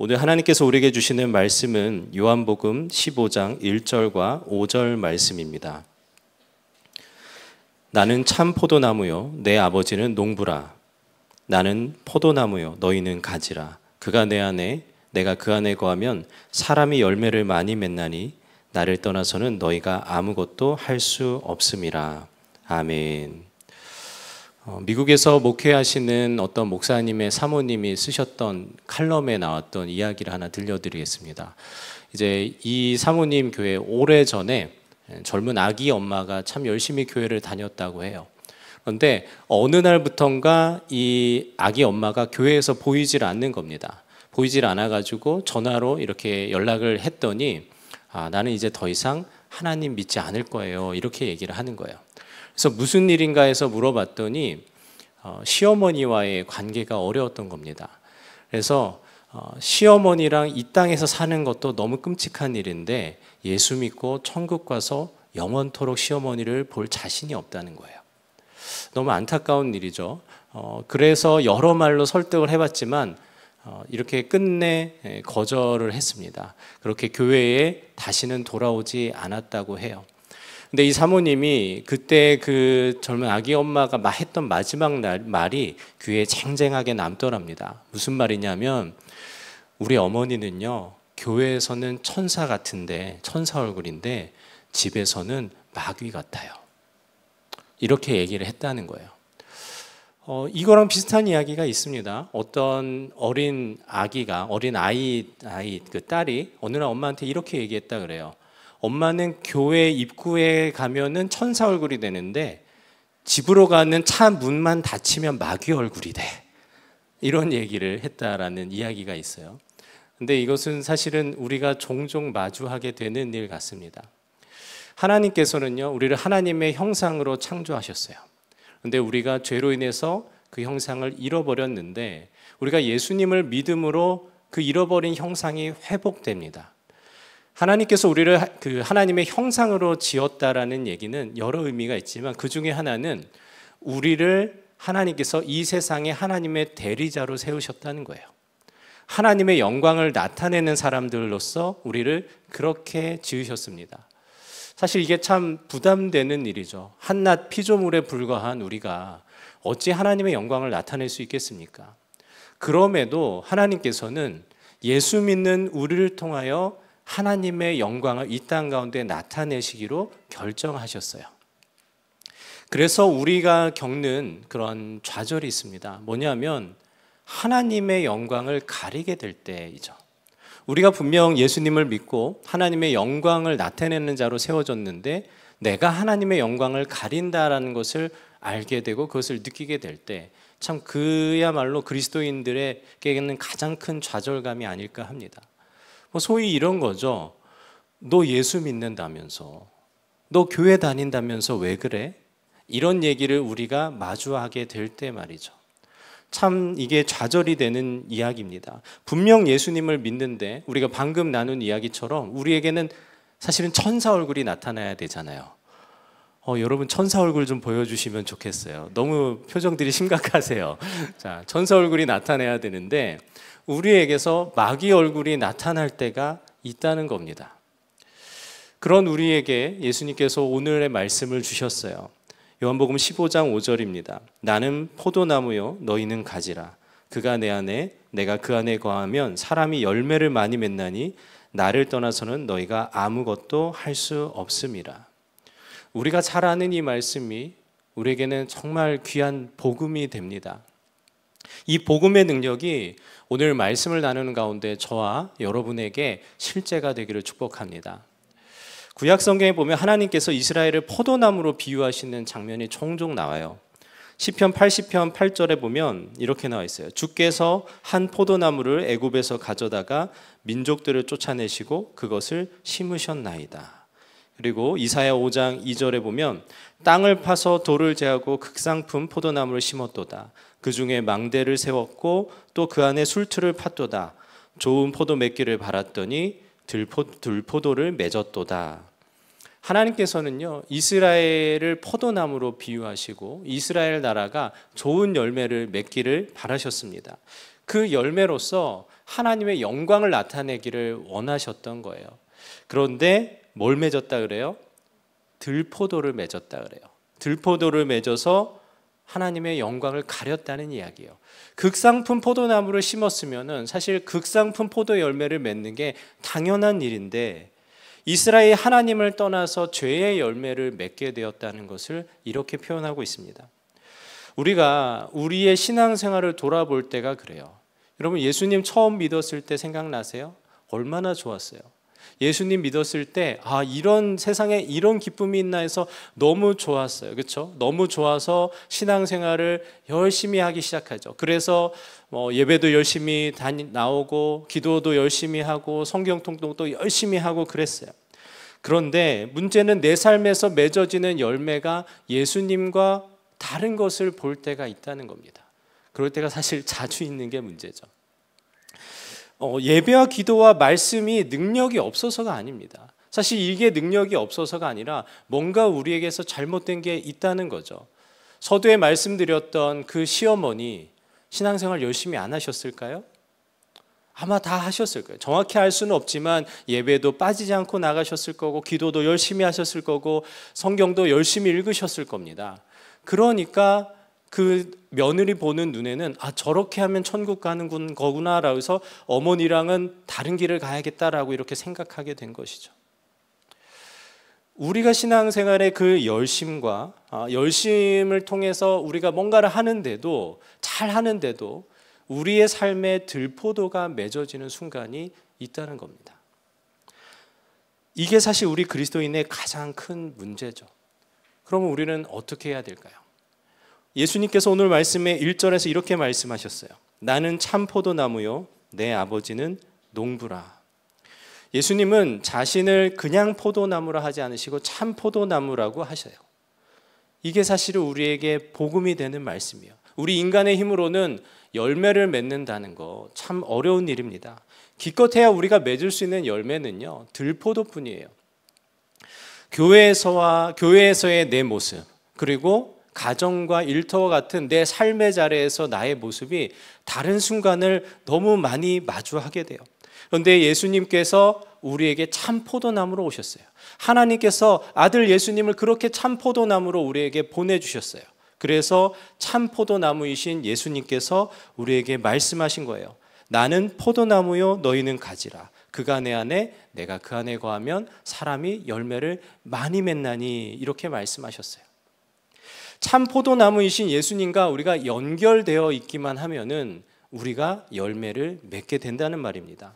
오늘 하나님께서 우리에게 주시는 말씀은 요한복음 15장 1절과 5절 말씀입니다. 나는 참 포도나무요 내 아버지는 농부라. 나는 포도나무요 너희는 가지라. 그가 내 안에 내가 그 안에 거하면 사람이 열매를 많이 맺나니 나를 떠나서는 너희가 아무것도 할 수 없음이라. 아멘. 미국에서 목회하시는 어떤 목사님의 사모님이 쓰셨던 칼럼에 나왔던 이야기를 하나 들려드리겠습니다. 이제 이 사모님 교회 오래전에 젊은 아기 엄마가 참 열심히 교회를 다녔다고 해요. 그런데 어느 날부턴가 이 아기 엄마가 교회에서 보이질 않는 겁니다. 보이질 않아가지고 전화로 이렇게 연락을 했더니 아, 나는 이제 더 이상 하나님 믿지 않을 거예요. 이렇게 얘기를 하는 거예요. 그래서 무슨 일인가 해서 물어봤더니 시어머니와의 관계가 어려웠던 겁니다. 그래서 시어머니랑 이 땅에서 사는 것도 너무 끔찍한 일인데 예수 믿고 천국 가서 영원토록 시어머니를 볼 자신이 없다는 거예요. 너무 안타까운 일이죠. 그래서 여러 말로 설득을 해봤지만 이렇게 끝내 거절을 했습니다. 그렇게 교회에 다시는 돌아오지 않았다고 해요. 근데 이 사모님이 그때 그 젊은 아기 엄마가 했던 마지막 말이 귀에 쟁쟁하게 남더랍니다. 무슨 말이냐면 우리 어머니는요 교회에서는 천사 같은데 천사 얼굴인데 집에서는 마귀 같아요. 이렇게 얘기를 했다는 거예요. 이거랑 비슷한 이야기가 있습니다. 어떤 어린 아이 그 딸이 어느 날 엄마한테 이렇게 얘기했다 그래요. 엄마는 교회 입구에 가면은 천사 얼굴이 되는데 집으로 가는 차 문만 닫히면 마귀 얼굴이 돼. 이런 얘기를 했다라는 이야기가 있어요. 근데 이것은 사실은 우리가 종종 마주하게 되는 일 같습니다. 하나님께서는요, 우리를 하나님의 형상으로 창조하셨어요. 근데 우리가 죄로 인해서 그 형상을 잃어버렸는데 우리가 예수님을 믿음으로 그 잃어버린 형상이 회복됩니다. 하나님께서 우리를 그 하나님의 형상으로 지었다라는 얘기는 여러 의미가 있지만 그 중에 하나는 우리를 하나님께서 이 세상에 하나님의 대리자로 세우셨다는 거예요. 하나님의 영광을 나타내는 사람들로서 우리를 그렇게 지으셨습니다. 사실 이게 참 부담되는 일이죠. 한낱 피조물에 불과한 우리가 어찌 하나님의 영광을 나타낼 수 있겠습니까? 그럼에도 하나님께서는 예수 믿는 우리를 통하여 하나님의 영광을 이 땅 가운데 나타내시기로 결정하셨어요. 그래서 우리가 겪는 그런 좌절이 있습니다. 뭐냐면 하나님의 영광을 가리게 될 때이죠. 우리가 분명 예수님을 믿고 하나님의 영광을 나타내는 자로 세워졌는데 내가 하나님의 영광을 가린다라는 것을 알게 되고 그것을 느끼게 될 때 참 그야말로 그리스도인들에게는 가장 큰 좌절감이 아닐까 합니다. 뭐 소위 이런 거죠. 너 예수 믿는다면서, 너 교회 다닌다면서 왜 그래? 이런 얘기를 우리가 마주하게 될 때 말이죠. 참 이게 좌절이 되는 이야기입니다. 분명 예수님을 믿는데 우리가 방금 나눈 이야기처럼 우리에게는 사실은 천사 얼굴이 나타나야 되잖아요. 여러분 천사 얼굴 좀 보여주시면 좋겠어요. 너무 표정들이 심각하세요. 자, 천사 얼굴이 나타나야 되는데 우리에게서 마귀 얼굴이 나타날 때가 있다는 겁니다. 그런 우리에게 예수님께서 오늘의 말씀을 주셨어요. 요한복음 15장 5절입니다. 나는 포도나무요 너희는 가지라. 그가 내 안에 내가 그 안에 거하면 사람이 열매를 많이 맺나니 나를 떠나서는 너희가 아무것도 할 수 없음이라. 우리가 잘 아는 이 말씀이 우리에게는 정말 귀한 복음이 됩니다. 이 복음의 능력이 오늘 말씀을 나누는 가운데 저와 여러분에게 실제가 되기를 축복합니다. 구약 성경에 보면 하나님께서 이스라엘을 포도나무로 비유하시는 장면이 종종 나와요. 시편 80편 8절에 보면 이렇게 나와 있어요. 주께서 한 포도나무를 애굽에서 가져다가 민족들을 쫓아내시고 그것을 심으셨나이다. 그리고 이사야 5장 2절에 보면 땅을 파서 돌을 제하고 극상품 포도나무를 심었도다. 그 중에 망대를 세웠고 또 그 안에 술틀을 팠도다. 좋은 포도 맺기를 바랐더니 들포도를 맺었도다. 하나님께서는요 이스라엘을 포도나무로 비유하시고 이스라엘 나라가 좋은 열매를 맺기를 바라셨습니다. 그 열매로서 하나님의 영광을 나타내기를 원하셨던 거예요. 그런데 뭘 맺었다 그래요? 들포도를 맺었다 그래요. 들포도를 맺어서 하나님의 영광을 가렸다는 이야기예요. 극상품 포도나무를 심었으면은 사실 극상품 포도 열매를 맺는 게 당연한 일인데 이스라엘 하나님을 떠나서 죄의 열매를 맺게 되었다는 것을 이렇게 표현하고 있습니다. 우리가 우리의 신앙생활을 돌아볼 때가 그래요. 여러분 예수님 처음 믿었을 때 생각나세요? 얼마나 좋았어요. 예수님 믿었을 때 아 이런 세상에 이런 기쁨이 있나 해서 너무 좋았어요. 그렇죠? 너무 좋아서 신앙생활을 열심히 하기 시작하죠. 그래서 뭐 예배도 열심히 나오고 기도도 열심히 하고 성경 통독도 열심히 하고 그랬어요. 그런데 문제는 내 삶에서 맺어지는 열매가 예수님과 다른 것을 볼 때가 있다는 겁니다. 그럴 때가 사실 자주 있는 게 문제죠. 예배와 기도와 말씀이 능력이 없어서가 아닙니다. 사실 이게 능력이 없어서가 아니라 뭔가 우리에게서 잘못된 게 있다는 거죠. 서두에 말씀드렸던 그 시어머니 신앙생활 열심히 안 하셨을까요? 아마 다 하셨을 거예요. 정확히 알 수는 없지만 예배도 빠지지 않고 나가셨을 거고 기도도 열심히 하셨을 거고 성경도 열심히 읽으셨을 겁니다. 그러니까 그 며느리 보는 눈에는 아 저렇게 하면 천국 가는 거구나 라고 해서 어머니랑은 다른 길을 가야겠다라고 이렇게 생각하게 된 것이죠. 우리가 신앙생활의 그 열심을 통해서 우리가 뭔가를 하는데도 잘 하는데도 우리의 삶에 들포도가 맺어지는 순간이 있다는 겁니다. 이게 사실 우리 그리스도인의 가장 큰 문제죠. 그러면 우리는 어떻게 해야 될까요? 예수님께서 오늘 말씀에 1절에서 이렇게 말씀하셨어요. 나는 참 포도나무요 내 아버지는 농부라. 예수님은 자신을 그냥 포도나무라 하지 않으시고 참 포도나무라고 하셔요. 이게 사실은 우리에게 복음이 되는 말씀이에요. 우리 인간의 힘으로는 열매를 맺는다는 거 참 어려운 일입니다. 기껏해야 우리가 맺을 수 있는 열매는요 들포도뿐이에요. 교회에서의 내 모습 그리고 가정과 일터와 같은 내 삶의 자리에서 나의 모습이 다른 순간을 너무 많이 마주하게 돼요. 그런데 예수님께서 우리에게 참 포도나무로 오셨어요. 하나님께서 아들 예수님을 그렇게 참 포도나무로 우리에게 보내주셨어요. 그래서 참 포도나무이신 예수님께서 우리에게 말씀하신 거예요. 나는 포도나무요 너희는 가지라. 그가 내 안에 내가 그 안에 거하면 사람이 열매를 많이 맺나니 이렇게 말씀하셨어요. 참 포도나무이신 예수님과 우리가 연결되어 있기만 하면은 우리가 열매를 맺게 된다는 말입니다.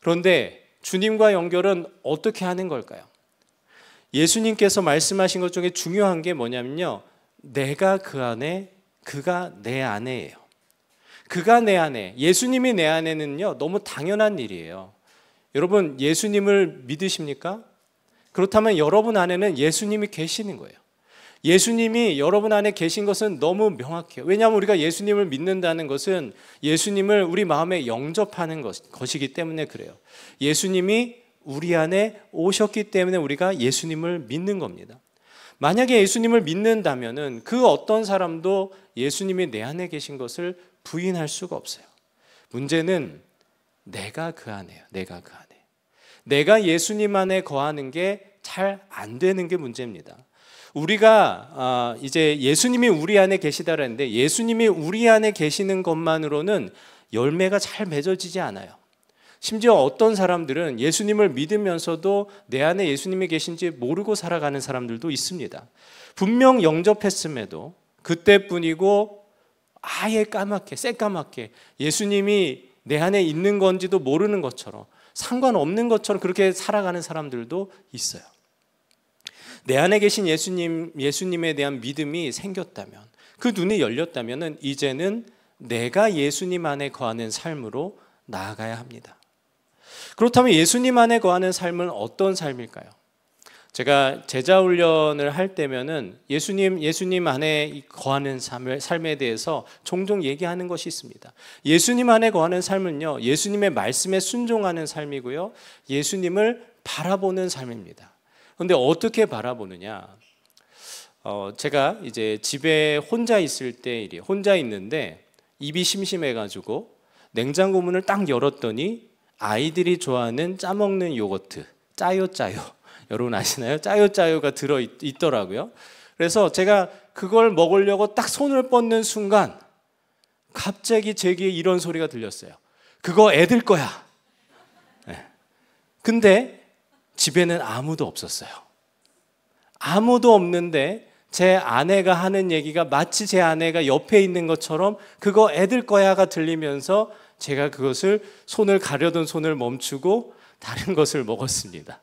그런데 주님과 연결은 어떻게 하는 걸까요? 예수님께서 말씀하신 것 중에 중요한 게 뭐냐면요. 내가 그 안에, 그가 내 안에예요. 그가 내 안에, 예수님이 내 안에는요. 너무 당연한 일이에요. 여러분 예수님을 믿으십니까? 그렇다면 여러분 안에는 예수님이 계시는 거예요. 예수님이 여러분 안에 계신 것은 너무 명확해요. 왜냐하면 우리가 예수님을 믿는다는 것은 예수님을 우리 마음에 영접하는 것이기 때문에 그래요. 예수님이 우리 안에 오셨기 때문에 우리가 예수님을 믿는 겁니다. 만약에 예수님을 믿는다면 그 어떤 사람도 예수님이 내 안에 계신 것을 부인할 수가 없어요. 문제는 내가 그 안에요. 내가 그 안에. 내가 예수님 안에 거하는 게 잘 안 되는 게 문제입니다. 우리가 이제 예수님이 우리 안에 계시다라는데 예수님이 우리 안에 계시는 것만으로는 열매가 잘 맺어지지 않아요. 심지어 어떤 사람들은 예수님을 믿으면서도 내 안에 예수님이 계신지 모르고 살아가는 사람들도 있습니다. 분명 영접했음에도 그때뿐이고 아예 새까맣게 예수님이 내 안에 있는 건지도 모르는 것처럼 상관없는 것처럼 그렇게 살아가는 사람들도 있어요. 내 안에 계신 예수님에 대한 믿음이 생겼다면 그 눈이 열렸다면 이제는 내가 예수님 안에 거하는 삶으로 나아가야 합니다. 그렇다면 예수님 안에 거하는 삶은 어떤 삶일까요? 제가 제자훈련을 할 때면 예수님 안에 거하는 삶에 대해서 종종 얘기하는 것이 있습니다. 예수님 안에 거하는 삶은요 예수님의 말씀에 순종하는 삶이고요 예수님을 바라보는 삶입니다. 근데 어떻게 바라보느냐? 제가 이제 집에 혼자 있을 때 혼자 있는데 입이 심심해가지고 냉장고 문을 딱 열었더니 아이들이 좋아하는 짜먹는 요거트, 짜요짜요. 여러분 아시나요? 짜요짜요가 들어있더라고요. 그래서 제가 그걸 먹으려고 딱 손을 뻗는 순간 갑자기 제 귀에 이런 소리가 들렸어요. 그거 애들 거야. 네. 근데 집에는 아무도 없었어요. 아무도 없는데 제 아내가 하는 얘기가 마치 제 아내가 옆에 있는 것처럼 그거 애들 거야가 들리면서 제가 그것을 손을 가려던 손을 멈추고 다른 것을 먹었습니다.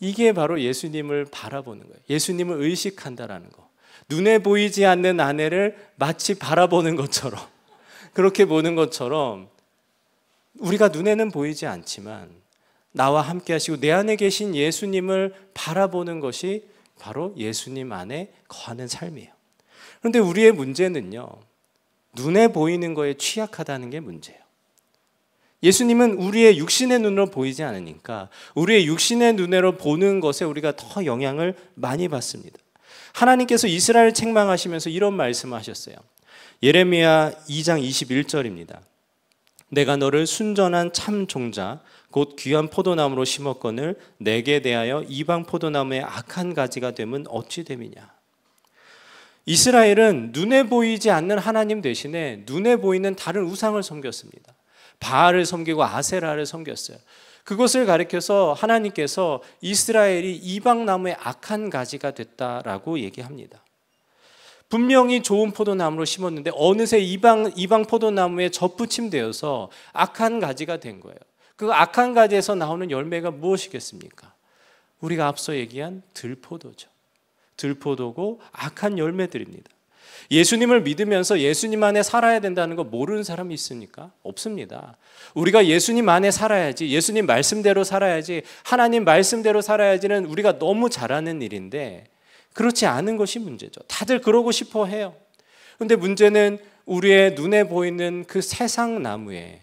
이게 바로 예수님을 바라보는 거예요. 예수님을 의식한다라는 거. 눈에 보이지 않는 아내를 마치 바라보는 것처럼 그렇게 보는 것처럼 우리가 눈에는 보이지 않지만 나와 함께 하시고 내 안에 계신 예수님을 바라보는 것이 바로 예수님 안에 거하는 삶이에요. 그런데 우리의 문제는요. 눈에 보이는 거에 취약하다는 게 문제예요. 예수님은 우리의 육신의 눈으로 보이지 않으니까 우리의 육신의 눈으로 보는 것에 우리가 더 영향을 많이 받습니다. 하나님께서 이스라엘 책망하시면서 이런 말씀을 하셨어요. 예레미야 2장 21절입니다. 내가 너를 순전한 참 종자 곧 귀한 포도나무로 심었거늘 내게 대하여 이방 포도나무의 악한 가지가 되면 어찌 됨이냐. 이스라엘은 눈에 보이지 않는 하나님 대신에 눈에 보이는 다른 우상을 섬겼습니다. 바알을 섬기고 아세라를 섬겼어요. 그것을 가리켜서 하나님께서 이스라엘이 이방나무의 악한 가지가 됐다라고 얘기합니다. 분명히 좋은 포도나무로 심었는데 어느새 이방 포도나무에 접붙임되어서 악한 가지가 된 거예요. 그 악한 가지에서 나오는 열매가 무엇이겠습니까? 우리가 앞서 얘기한 들포도죠. 들포도고 악한 열매들입니다. 예수님을 믿으면서 예수님 안에 살아야 된다는 거 모르는 사람이 있습니까? 없습니다. 우리가 예수님 안에 살아야지, 예수님 말씀대로 살아야지, 하나님 말씀대로 살아야지는 우리가 너무 잘하는 일인데 그렇지 않은 것이 문제죠. 다들 그러고 싶어 해요. 그런데 문제는 우리의 눈에 보이는 그 세상 나무에,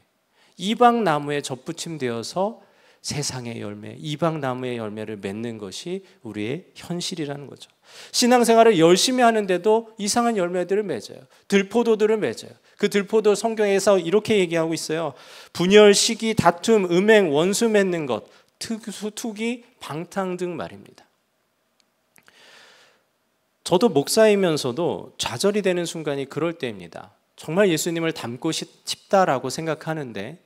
이방 나무에 접붙임되어서 세상의 열매, 이방 나무의 열매를 맺는 것이 우리의 현실이라는 거죠. 신앙생활을 열심히 하는데도 이상한 열매들을 맺어요. 들포도들을 맺어요. 그 들포도 성경에서 이렇게 얘기하고 있어요. 분열, 시기, 다툼, 음행, 원수 맺는 것, 투기, 방탕 등 말입니다. 저도 목사이면서도 좌절이 되는 순간이 그럴 때입니다. 정말 예수님을 닮고 싶다라고 생각하는데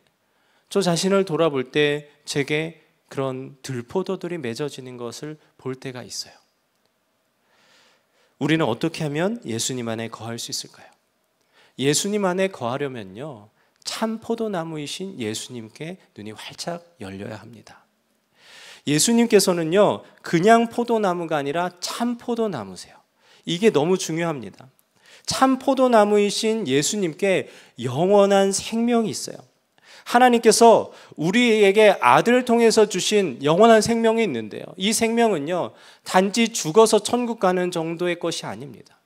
저 자신을 돌아볼 때 제게 그런 들포도들이 맺어지는 것을 볼 때가 있어요. 우리는 어떻게 하면 예수님 안에 거할 수 있을까요? 예수님 안에 거하려면요. 참 포도나무이신 예수님께 눈이 활짝 열려야 합니다. 예수님께서는요. 그냥 포도나무가 아니라 참 포도나무세요. 이게 너무 중요합니다. 참 포도나무이신 예수님께 영원한 생명이 있어요. 하나님께서 우리에게 아들을 통해서 주신 영원한 생명이 있는데요. 이 생명은요. 단지 죽어서 천국 가는 정도의 것이 아닙니다.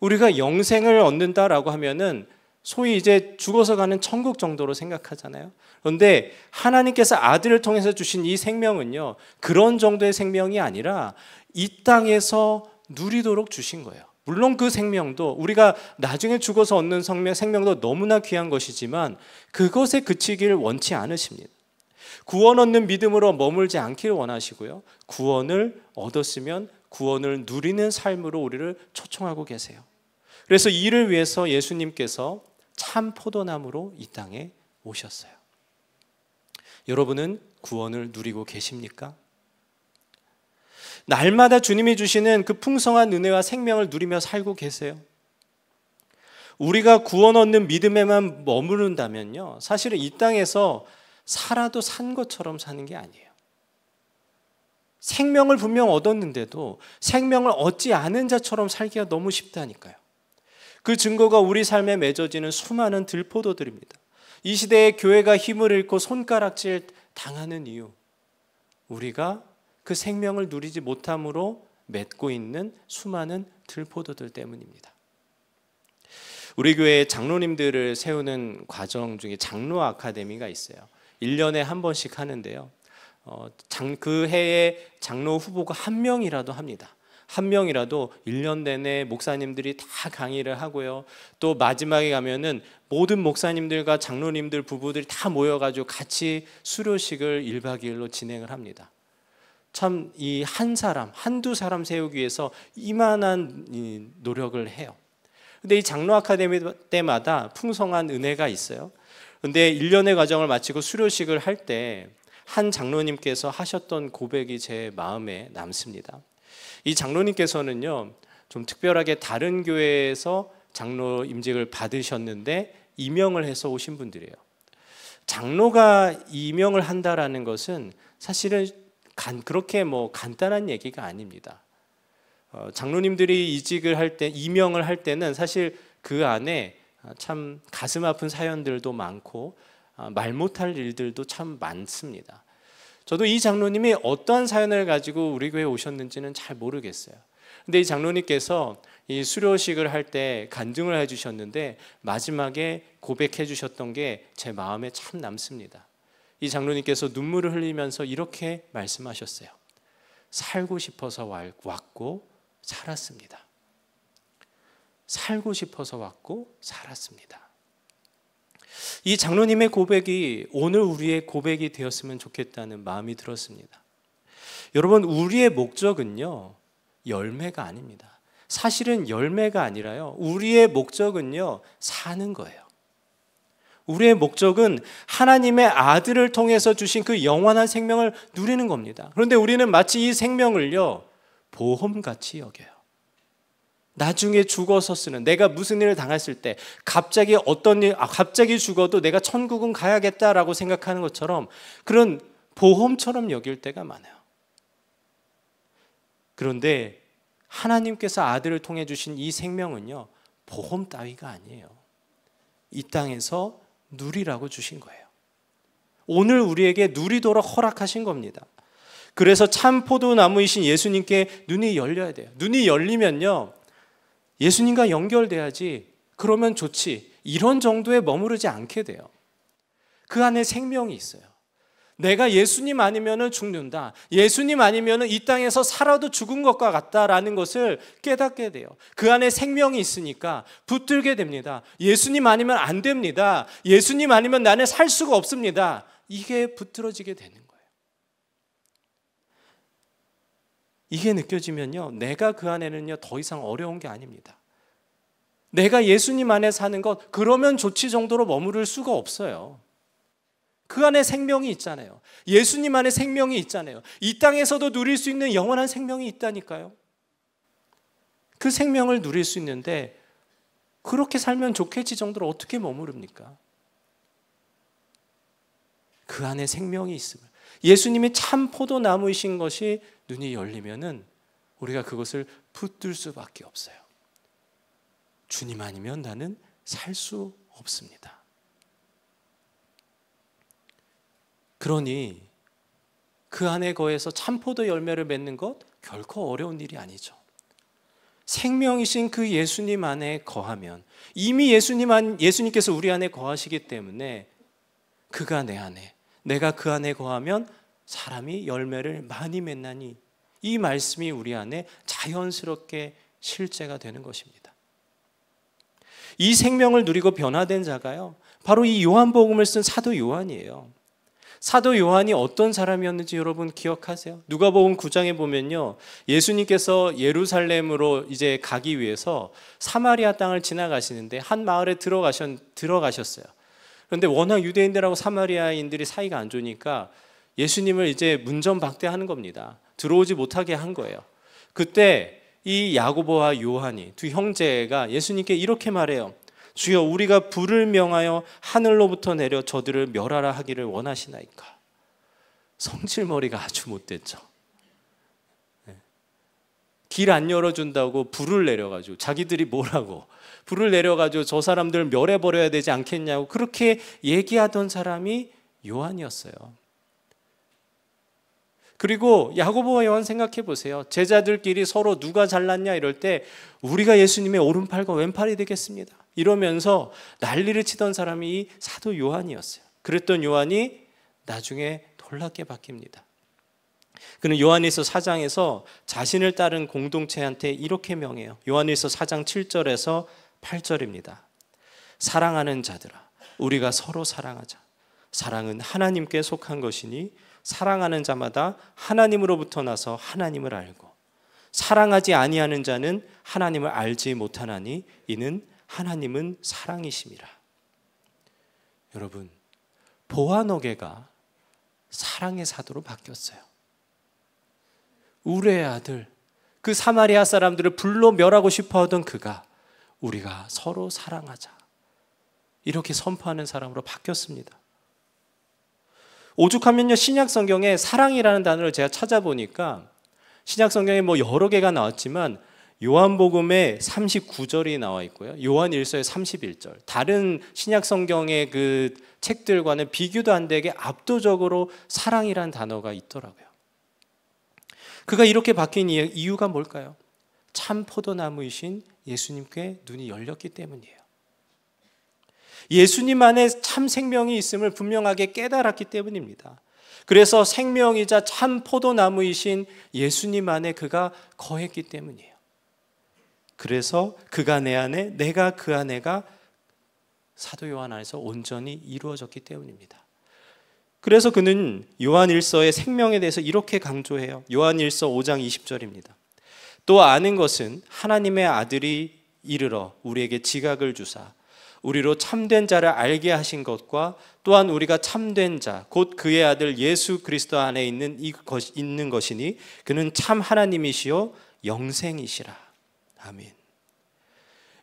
우리가 영생을 얻는다라고 하면은 소위 이제 죽어서 가는 천국 정도로 생각하잖아요. 그런데 하나님께서 아들을 통해서 주신 이 생명은요. 그런 정도의 생명이 아니라 이 땅에서 누리도록 주신 거예요. 물론 그 생명도 우리가 나중에 죽어서 얻는 생명도 너무나 귀한 것이지만 그것에 그치길 원치 않으십니다. 구원 얻는 믿음으로 머물지 않길 원하시고요. 구원을 얻었으면 구원을 누리는 삶으로 우리를 초청하고 계세요. 그래서 이를 위해서 예수님께서 참 포도나무로 이 땅에 오셨어요. 여러분은 구원을 누리고 계십니까? 날마다 주님이 주시는 그 풍성한 은혜와 생명을 누리며 살고 계세요. 우리가 구원 얻는 믿음에만 머무른다면요. 사실은 이 땅에서 살아도 산 것처럼 사는 게 아니에요. 생명을 분명 얻었는데도 생명을 얻지 않은 자처럼 살기가 너무 쉽다니까요. 그 증거가 우리 삶에 맺어지는 수많은 들포도들입니다. 이 시대에 교회가 힘을 잃고 손가락질 당하는 이유. 우리가 그 생명을 누리지 못함으로 맺고 있는 수많은 들포도들 때문입니다. 우리 교회 장로님들을 세우는 과정 중에 장로 아카데미가 있어요. 1년에 한 번씩 하는데요. 그 해에 장로 후보가 한 명이라도 합니다. 한 명이라도 1년 내내 목사님들이 다 강의를 하고요. 또 마지막에 가면은 모든 목사님들과 장로님들 부부들이 다 모여가지고 같이 수료식을 1박 2일로 진행을 합니다. 참 이 한 사람, 한두 사람 세우기 위해서 이만한 이 노력을 해요. 근데 이 장로 아카데미 때마다 풍성한 은혜가 있어요. 근데 1년의 과정을 마치고 수료식을 할 때 한 장로님께서 하셨던 고백이 제 마음에 남습니다. 이 장로님께서는요, 좀 특별하게 다른 교회에서 장로 임직을 받으셨는데 임명을 해서 오신 분들이에요. 장로가 임명을 한다라는 것은 사실은 그렇게 뭐 간단한 얘기가 아닙니다. 장로님들이 이직을 할 때, 임명을 할 때는 사실 그 안에 참 가슴 아픈 사연들도 많고 말 못할 일들도 참 많습니다. 저도 이 장로님이 어떠한 사연을 가지고 우리 교회에 오셨는지는 잘 모르겠어요. 근데 이 장로님께서 이 수료식을 할 때 간증을 해주셨는데 마지막에 고백해 주셨던 게 제 마음에 참 남습니다. 이 장로님께서 눈물을 흘리면서 이렇게 말씀하셨어요. 살고 싶어서 왔고 살았습니다. 살고 싶어서 왔고 살았습니다. 이 장로님의 고백이 오늘 우리의 고백이 되었으면 좋겠다는 마음이 들었습니다. 여러분, 우리의 목적은요, 열매가 아닙니다. 사실은 열매가 아니라요, 우리의 목적은요, 사는 거예요. 우리의 목적은 하나님의 아들을 통해서 주신 그 영원한 생명을 누리는 겁니다. 그런데 우리는 마치 이 생명을요, 보험같이 여겨요. 나중에 죽어서 쓰는, 내가 무슨 일을 당했을 때 갑자기 어떤 일, 갑자기 죽어도 내가 천국은 가야겠다라고 생각하는 것처럼 그런 보험처럼 여길 때가 많아요. 그런데 하나님께서 아들을 통해 주신 이 생명은요, 보험 따위가 아니에요. 이 땅에서 누리라고 주신 거예요. 오늘 우리에게 누리도록 허락하신 겁니다. 그래서 참 포도나무이신 예수님께 눈이 열려야 돼요. 눈이 열리면요, 예수님과 연결돼야지, 그러면 좋지, 이런 정도에 머무르지 않게 돼요. 그 안에 생명이 있어요. 내가 예수님 아니면 죽는다, 예수님 아니면 이 땅에서 살아도 죽은 것과 같다라는 것을 깨닫게 돼요. 그 안에 생명이 있으니까 붙들게 됩니다. 예수님 아니면 안 됩니다. 예수님 아니면 나는 살 수가 없습니다. 이게 붙들어지게 되는 거예요. 이게 느껴지면요, 내가 그 안에는요, 더 이상 어려운 게 아닙니다. 내가 예수님 안에 사는 것, 그러면 좋지 정도로 머무를 수가 없어요. 그 안에 생명이 있잖아요. 예수님 안에 생명이 있잖아요. 이 땅에서도 누릴 수 있는 영원한 생명이 있다니까요. 그 생명을 누릴 수 있는데 그렇게 살면 좋겠지 정도로 어떻게 머무릅니까? 그 안에 생명이 있습니다. 예수님이 참 포도나무이신 것이 눈이 열리면은 우리가 그것을 붙들 수밖에 없어요. 주님 아니면 나는 살 수 없습니다. 그러니 그 안에 거해서 참포도 열매를 맺는 것 결코 어려운 일이 아니죠. 생명이신 그 예수님 안에 거하면, 이미 예수님께서 우리 안에 거하시기 때문에 그가 내 안에, 내가 그 안에 거하면 사람이 열매를 많이 맺나니, 이 말씀이 우리 안에 자연스럽게 실제가 되는 것입니다. 이 생명을 누리고 변화된 자가요, 바로 이 요한복음을 쓴 사도 요한이에요. 사도 요한이 어떤 사람이었는지 여러분 기억하세요? 누가복음 9장에 보면요, 예수님께서 예루살렘으로 이제 가기 위해서 사마리아 땅을 지나가시는데 한 마을에 들어가셨어요. 그런데 워낙 유대인들하고 사마리아인들이 사이가 안 좋으니까 예수님을 이제 문전박대하는 겁니다. 들어오지 못하게 한 거예요. 그때 이 야고보와 요한이, 두 형제가 예수님께 이렇게 말해요. 주여, 우리가 불을 명하여 하늘로부터 내려 저들을 멸하라 하기를 원하시나이까. 성질머리가 아주 못됐죠. 길 안 열어준다고 불을 내려가지고, 자기들이 뭐라고 불을 내려가지고 저 사람들 멸해버려야 되지 않겠냐고 그렇게 얘기하던 사람이 요한이었어요. 그리고 야고보와 요한 생각해 보세요. 제자들끼리 서로 누가 잘났냐 이럴 때 우리가 예수님의 오른팔과 왼팔이 되겠습니다 이러면서 난리를 치던 사람이 사도 요한이었어요. 그랬던 요한이 나중에 놀랍게 바뀝니다. 그는 요한일서 4장에서 자신을 따른 공동체한테 이렇게 명해요. 요한일서 4장 7절에서 8절입니다. 사랑하는 자들아, 우리가 서로 사랑하자. 사랑은 하나님께 속한 것이니 사랑하는 자마다 하나님으로부터 나서 하나님을 알고 사랑하지 아니하는 자는 하나님을 알지 못하나니 이는 하나님은 사랑이심이라. 여러분, 보아너게가 사랑의 사도로 바뀌었어요. 우레의 아들, 그 사마리아 사람들을 불로 멸하고 싶어하던 그가 우리가 서로 사랑하자 이렇게 선포하는 사람으로 바뀌었습니다. 오죽하면요, 신약성경에 사랑이라는 단어를 제가 찾아보니까 신약성경에 뭐 여러 개가 나왔지만 요한복음에 39절이 나와 있고요. 요한일서에 31절. 다른 신약성경의 그 책들과는 비교도 안 되게 압도적으로 사랑이라는 단어가 있더라고요. 그가 이렇게 바뀐 이유가 뭘까요? 참 포도나무이신 예수님께 눈이 열렸기 때문이에요. 예수님 안에 참 생명이 있음을 분명하게 깨달았기 때문입니다. 그래서 생명이자 참 포도나무이신 예수님 안에 그가 거했기 때문이에요. 그래서 그가 내 안에, 내가 그 안에가 사도 요한 안에서 온전히 이루어졌기 때문입니다. 그래서 그는 요한일서의 생명에 대해서 이렇게 강조해요. 요한일서 5장 20절입니다. 또 아는 것은 하나님의 아들이 이르러 우리에게 지각을 주사 우리로 참된 자를 알게 하신 것과 또한 우리가 참된 자 곧 그의 아들 예수 그리스도 안에 있는 것이니 그는 참 하나님이시요 영생이시라. 아멘.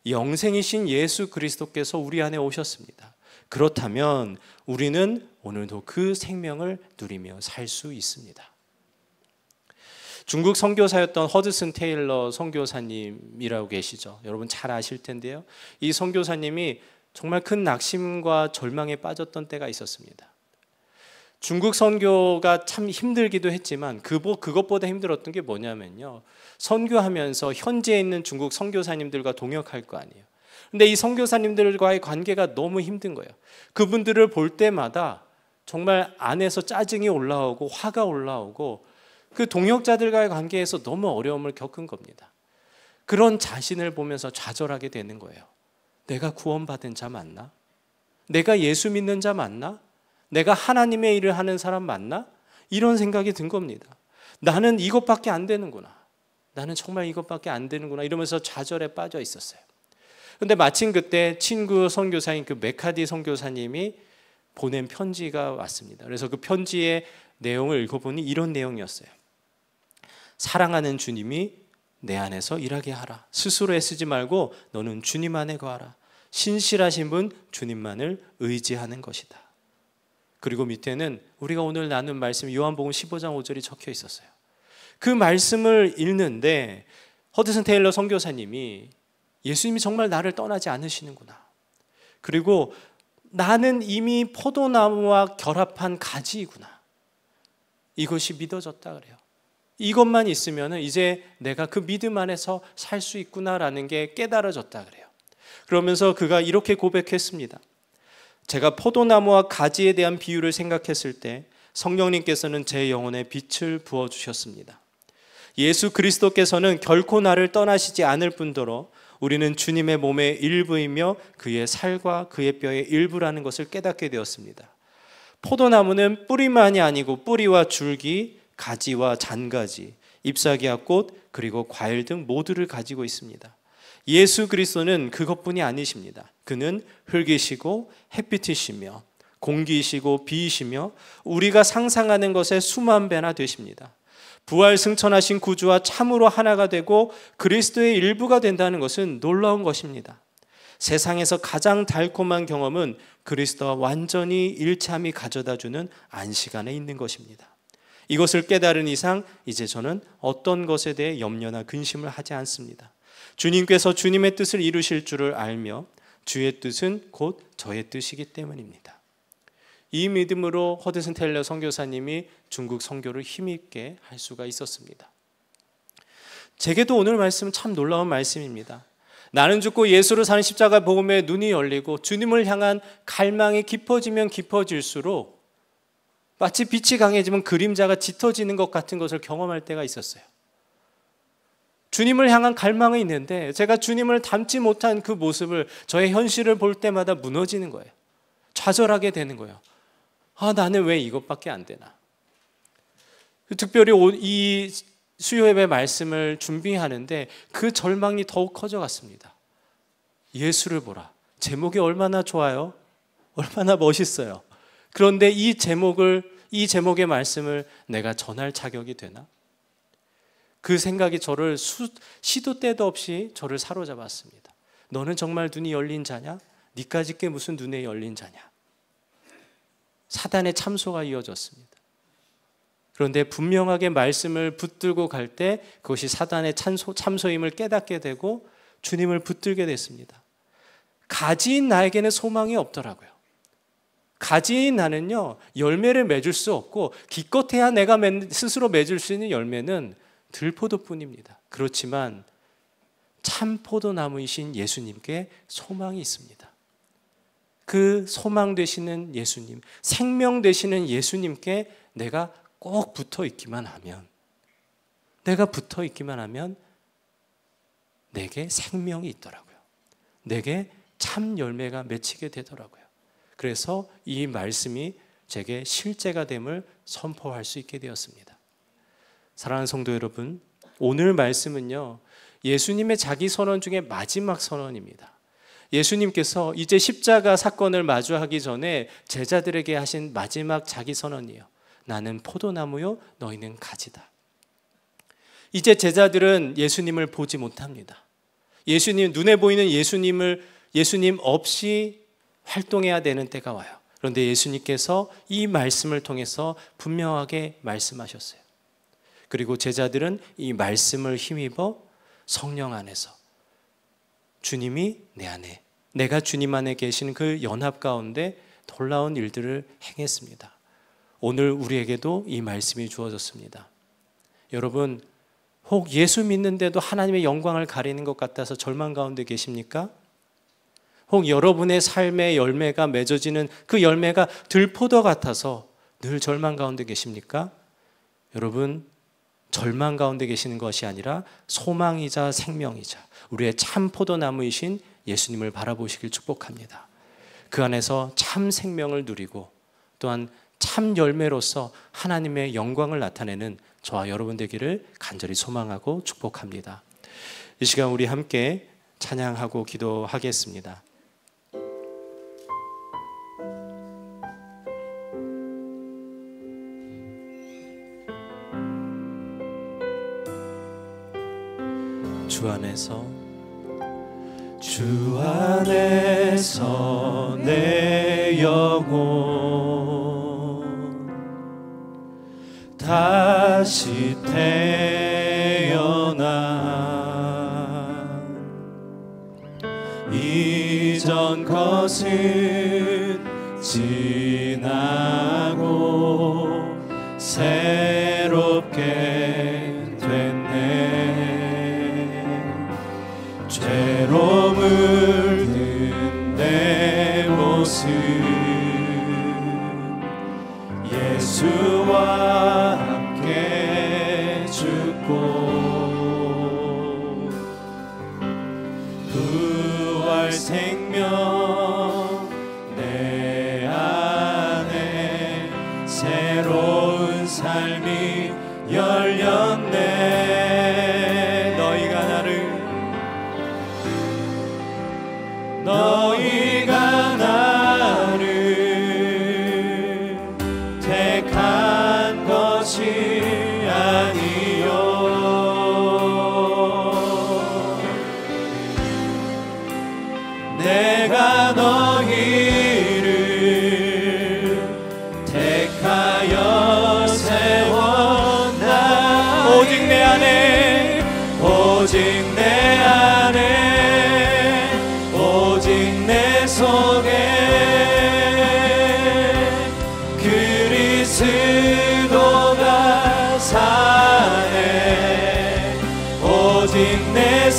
영생이신 예수 그리스도께서 우리 안에 오셨습니다. 그렇다면 우리는 오늘도 그 생명을 누리며 살 수 있습니다. 중국 선교사였던 허드슨 테일러 선교사님이라고 계시죠. 여러분 잘 아실 텐데요. 이 선교사님이 정말 큰 낙심과 절망에 빠졌던 때가 있었습니다. 중국 선교가 참 힘들기도 했지만 그것보다 힘들었던 게 뭐냐면요, 선교하면서 현지에 있는 중국 선교사님들과 동역할 거 아니에요. 근데 이 선교사님들과의 관계가 너무 힘든 거예요. 그분들을 볼 때마다 정말 안에서 짜증이 올라오고 화가 올라오고 그 동역자들과의 관계에서 너무 어려움을 겪은 겁니다. 그런 자신을 보면서 좌절하게 되는 거예요. 내가 구원받은 자 맞나? 내가 예수 믿는 자 맞나? 내가 하나님의 일을 하는 사람 맞나? 이런 생각이 든 겁니다. 나는 이것밖에 안 되는구나. 나는 정말 이것밖에 안 되는구나. 이러면서 좌절에 빠져 있었어요. 그런데 마침 그때 친구 선교사인 그 메카디 선교사님이 보낸 편지가 왔습니다. 그래서 그 편지의 내용을 읽어보니 이런 내용이었어요. 사랑하는 주님이 내 안에서 일하게 하라. 스스로 애쓰지 말고 너는 주님 안에 거하라. 신실하신 분 주님만을 의지하는 것이다. 그리고 밑에는 우리가 오늘 나눈 말씀 요한복음 15장 5절이 적혀 있었어요. 그 말씀을 읽는데 허드슨 테일러 선교사님이 예수님이 정말 나를 떠나지 않으시는구나. 그리고 나는 이미 포도나무와 결합한 가지이구나. 이것이 믿어졌다 그래요. 이것만 있으면 이제 내가 그 믿음 안에서 살 수 있구나라는 게 깨달아졌다 그래요. 그러면서 그가 이렇게 고백했습니다. 제가 포도나무와 가지에 대한 비유를 생각했을 때 성령님께서는 제 영혼에 빛을 부어주셨습니다. 예수 그리스도께서는 결코 나를 떠나시지 않을 뿐더러 우리는 주님의 몸의 일부이며 그의 살과 그의 뼈의 일부라는 것을 깨닫게 되었습니다. 포도나무는 뿌리만이 아니고 뿌리와 줄기, 가지와 잔가지, 잎사귀와 꽃, 그리고 과일 등 모두를 가지고 있습니다. 예수 그리스도는 그것뿐이 아니십니다. 그는 흙이시고 햇빛이시며 공기이시고 비이시며 우리가 상상하는 것의 수만 배나 되십니다. 부활 승천하신 구주와 참으로 하나가 되고 그리스도의 일부가 된다는 것은 놀라운 것입니다. 세상에서 가장 달콤한 경험은 그리스도와 완전히 일치함이 가져다주는 안식 안에 있는 것입니다. 이것을 깨달은 이상 이제 저는 어떤 것에 대해 염려나 근심을 하지 않습니다. 주님께서 주님의 뜻을 이루실 줄을 알며 주의 뜻은 곧 저의 뜻이기 때문입니다. 이 믿음으로 허드슨 테일러 선교사님이 중국 선교를 힘있게 할 수가 있었습니다. 제게도 오늘 말씀은 참 놀라운 말씀입니다. 나는 죽고 예수로 사는 십자가 복음에 눈이 열리고 주님을 향한 갈망이 깊어지면 깊어질수록 마치 빛이 강해지면 그림자가 짙어지는 것 같은 것을 경험할 때가 있었어요. 주님을 향한 갈망이 있는데 제가 주님을 닮지 못한 그 모습을, 저의 현실을 볼 때마다 무너지는 거예요. 좌절하게 되는 거예요. 아, 나는 왜 이것밖에 안 되나. 특별히 이 수요예배 말씀을 준비하는데 그 절망이 더욱 커져갔습니다. 예수를 보라. 제목이 얼마나 좋아요? 얼마나 멋있어요? 그런데 이 제목의 말씀을 내가 전할 자격이 되나? 그 생각이 저를 시도 때도 없이 저를 사로잡았습니다. 너는 정말 눈이 열린 자냐? 니까짓 게 무슨 눈에 열린 자냐? 사단의 참소가 이어졌습니다. 그런데 분명하게 말씀을 붙들고 갈 때 그것이 사단의 참소임을 깨닫게 되고 주님을 붙들게 됐습니다. 가지인 나에게는 소망이 없더라고요. 가지인 나는요, 열매를 맺을 수 없고 기껏해야 내가 스스로 맺을 수 있는 열매는 들포도뿐입니다. 그렇지만 참 포도나무이신 예수님께 소망이 있습니다. 그 소망 되시는 예수님, 생명 되시는 예수님께 내가 꼭 붙어 있기만 하면 내게 생명이 있더라고요. 내게 참 열매가 맺히게 되더라고요. 그래서 이 말씀이 제게 실제가 됨을 선포할 수 있게 되었습니다. 사랑하는 성도 여러분, 오늘 말씀은요, 예수님의 자기 선언 중에 마지막 선언입니다. 예수님께서 이제 십자가 사건을 마주하기 전에 제자들에게 하신 마지막 자기 선언이에요. 나는 포도나무요, 너희는 가지다. 이제 제자들은 예수님을 보지 못합니다. 눈에 보이는 예수님 없이 활동해야 되는 때가 와요. 그런데 예수님께서 이 말씀을 통해서 분명하게 말씀하셨어요. 그리고 제자들은 이 말씀을 힘입어 성령 안에서 주님이 내 안에, 내가 주님 안에 계신 그 연합 가운데 놀라운 일들을 행했습니다. 오늘 우리에게도 이 말씀이 주어졌습니다. 여러분, 혹 예수 믿는데도 하나님의 영광을 가리는 것 같아서 절망 가운데 계십니까? 혹 여러분의 삶의 열매가 맺어지는 그 열매가 들포도 같아서 늘 절망 가운데 계십니까? 여러분, 절망 가운데 계시는 것이 아니라 소망이자 생명이자 우리의 참 포도나무이신 예수님을 바라보시길 축복합니다. 그 안에서 참 생명을 누리고 또한 참 열매로서 하나님의 영광을 나타내는 저와 여러분 되기를 간절히 소망하고 축복합니다. 이 시간 우리 함께 찬양하고 기도하겠습니다. 주 안에서 내 영혼 다시 태어나 이전 것은 지나고 새롭게 됐네. 죄로 물든 내 모습 예수와 생명 내 안에 새로운 삶이 열렸네. 너희가 나를 택한 것이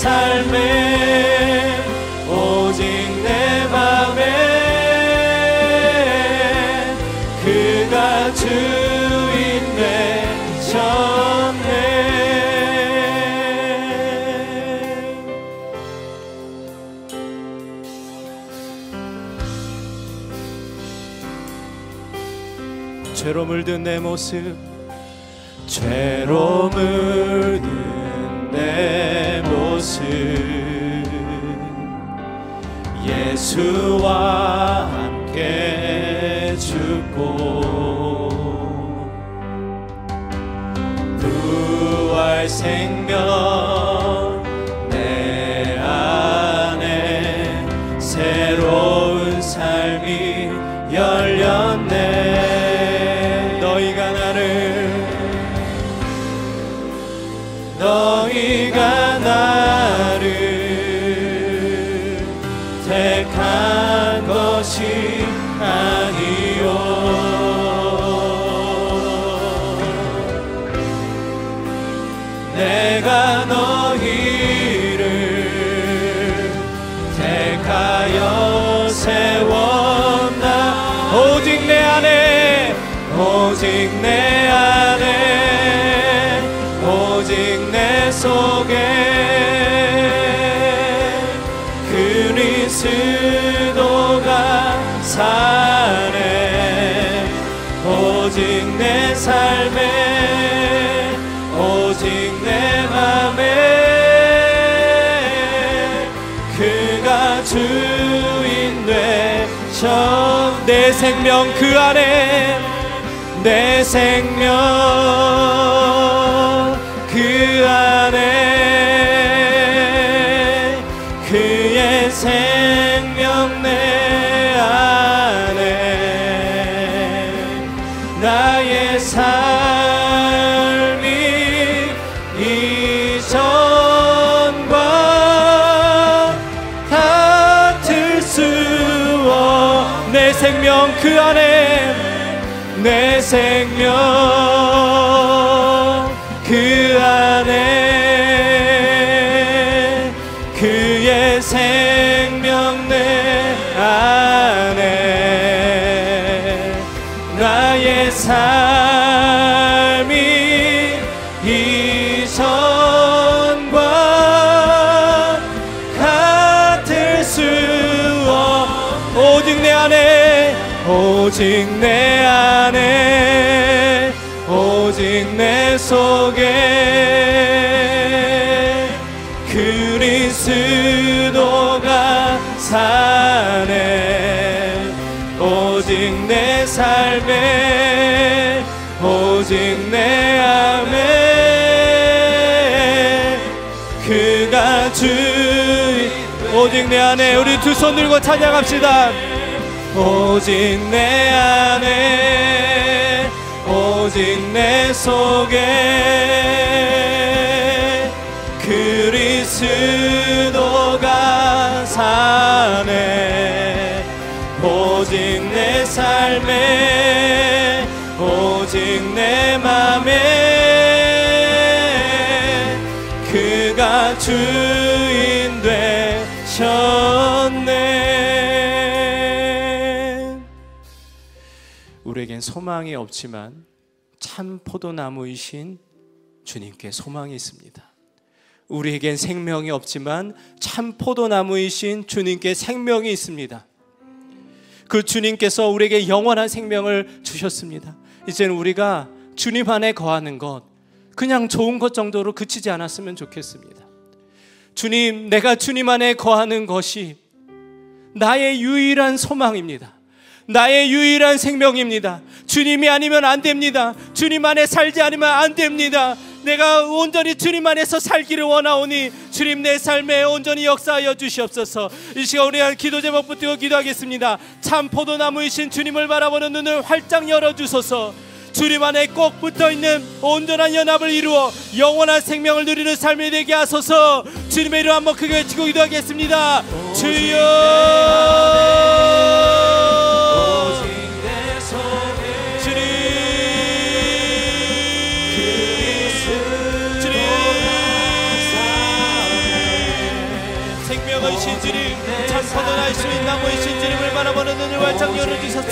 삶에 오직 내 맘에 그가 죄로 물든 내 모습, 죄로 물든 내 모습, 예수와 함께 죽고 부활 생명 내 안에 새로운 삶이 열렸네. 너희가 나를 택한 것이 아니오. 내가 너희를 택하여 세웠나. 오직 내 안에, 오직 내 안에, 내 속에 그리스도가 사네. 오직 내 삶에, 오직 내 맘에 그가 주인 되셔. 내 생명 그 안에, 내 생명 그 안에, 그의 생명 내 안에, 나의 삶이 이전과 같을 수 없. 내 생명 그 안에, 내 생명 그 안에, 그의 생명 내 안에, 나의 삶이 이전과 같을 수 없. 오직 내 안에, 오직 내 안에, 오직 내 속에 그리스도가 사네. 오직 내 삶에, 오직 내 안에 그가 주인. 오직 내 안에. 우리 두 손 들고 찬양합시다. 오직 내 안에, 오직 내 속에 그리스도가 사네. 오직 내 삶에, 오직 내 맘에 그가 주인 되셨네. 우리에겐 소망이 없지만 참 포도나무이신 주님께 소망이 있습니다. 우리에겐 생명이 없지만 참 포도나무이신 주님께 생명이 있습니다. 그 주님께서 우리에게 영원한 생명을 주셨습니다. 이제는 우리가 주님 안에 거하는 것, 그냥 좋은 것 정도로 그치지 않았으면 좋겠습니다. 주님, 내가 주님 안에 거하는 것이 나의 유일한 소망입니다. 나의 유일한 생명입니다. 주님이 아니면 안 됩니다. 주님 안에 살지 않으면 안 됩니다. 내가 온전히 주님 안에서 살기를 원하오니 주님 내 삶에 온전히 역사하여 주시옵소서. 이 시간 우리 기도 제목 붙들고 기도하겠습니다. 참 포도나무이신 주님을 바라보는 눈을 활짝 열어주소서. 주님 안에 꼭 붙어있는 온전한 연합을 이루어 영원한 생명을 누리는 삶이 되게 하소서. 주님의 이름 한번 크게 외치고 기도하겠습니다. 주여, 참 포도나무이신 살아계신 나무이신 주님을 바라보는 눈을 활짝 열어주셔서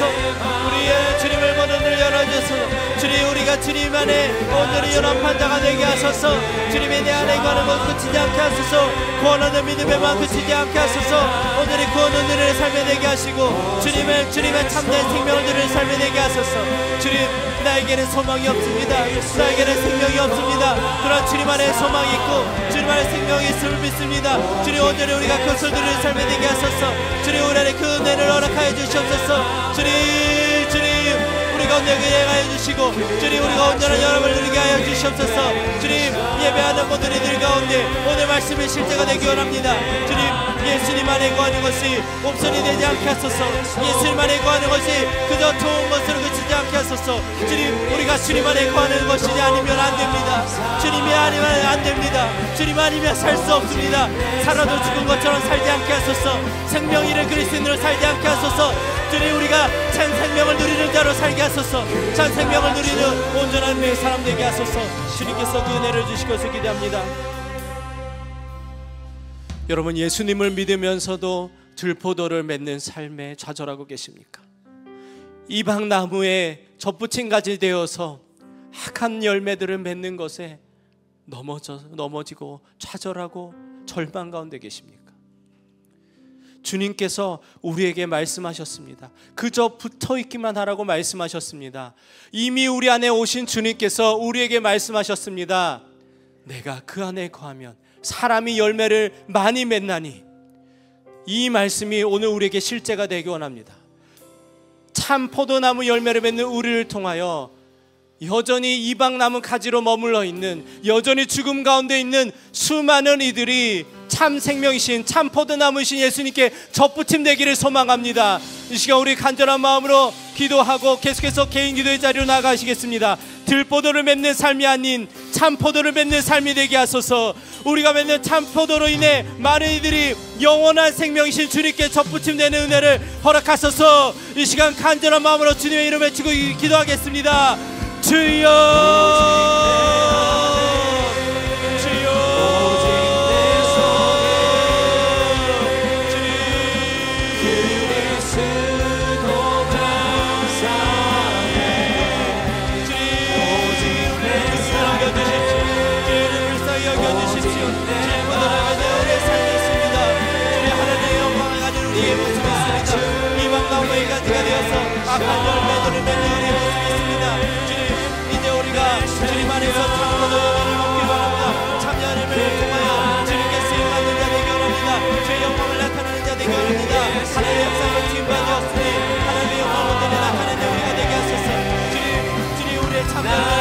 우리의 주님을 보는 눈을 열어주셔서 주님, 우리가 주님 안에 온전히 연합한 자가 되게 하셔서 주님의 내 안에 가는 것 그치지 않게 하소서. 구원하는 믿음에만 그치지 않게 하소서. 오늘의 구원 오늘을 삶에 되게 하시고 주님의 참된 생명들을 삶에 되게 하소서. 주님, 나에게는 소망이 없습니다. 나에게는 생명이 없습니다. 그러나 주님 안에 소망이 있고 주님 안에 생명이 있음을 믿습니다. 주님, 오늘의 우리가 그것을 누리는 삶에 되게 하소서. 주님, 우리 안에 그 은혜를 허락하여 주시옵소서. 주님, 우리가 온전히 행하여 주시고 주님, 우리가 온전한 여러분을 누리게 하여 주시옵소서. 주님, 예배하는 분들이 늘 가운데 오늘 말씀의 실제가 되기 원합니다. 주님, 예수님 안에 거하는 것이 옵션이 되지 않게 하소서. 예수님 안에 거하는 것이 그저 좋은 것으로 그치지 않게 하소서. 주님, 우리가 주님 안에 거하는 것이 아니면 안됩니다. 주님이 아니면 안됩니다. 주님 아니면 살 수 없습니다. 살아도 죽은 것처럼 살지 않게 하소서. 생명 잃은 그리스도인으로 살지 않게 하소서. 주님, 우리가 참 생명을 누리는 자로 살게 하소서. 참 생명을 누리는 온전한 믿음의 사람 되게 하소서. 주님께서 그 은혜를 주실 것을 기대합니다. 여러분, 예수님을 믿으면서도 들포도를 맺는 삶에 좌절하고 계십니까? 이방나무에 접붙임같이 되어서 악한 열매들을 맺는 것에 넘어지고 좌절하고 절망 가운데 계십니까? 주님께서 우리에게 말씀하셨습니다. 그저 붙어있기만 하라고 말씀하셨습니다. 이미 우리 안에 오신 주님께서 우리에게 말씀하셨습니다. 내가 그 안에 거하면 사람이 열매를 많이 맺나니. 이 말씀이 오늘 우리에게 실제가 되기 원합니다. 참 포도나무 열매를 맺는 우리를 통하여 여전히 이방나무 가지로 머물러 있는, 여전히 죽음 가운데 있는 수많은 이들이 참 생명이신 참 포도나무이신 예수님께 접붙임 되기를 소망합니다. 이 시간 우리 간절한 마음으로 기도하고 계속해서 개인 기도의 자리로 나아가시겠습니다. 들포도를 맺는 삶이 아닌 참 포도를 맺는 삶이 되게 하소서. 우리가 맺는 참 포도로 인해 많은 이들이 영원한 생명이신 주님께 접붙임되는 은혜를 허락하소서. 이 시간 간절한 마음으로 주님의 이름을 외치고 기도하겠습니다. 주여, 악한 열매들을 맺는 우리의 모습이 있습니다. 주님, 이제 우리가 주님 안에서 참포도 열매를 먹길 바랍니다. 참여 열매를 통하여 주님께 쓰임받는 자 되기 원합니다. 주의 영광을 나타내는 자 되기 원합니다. 하나님의 역사를 주임받으셨으니 하나님의 영광을 나타내는 우리가 되게 하소서. 주님, 우리의 참여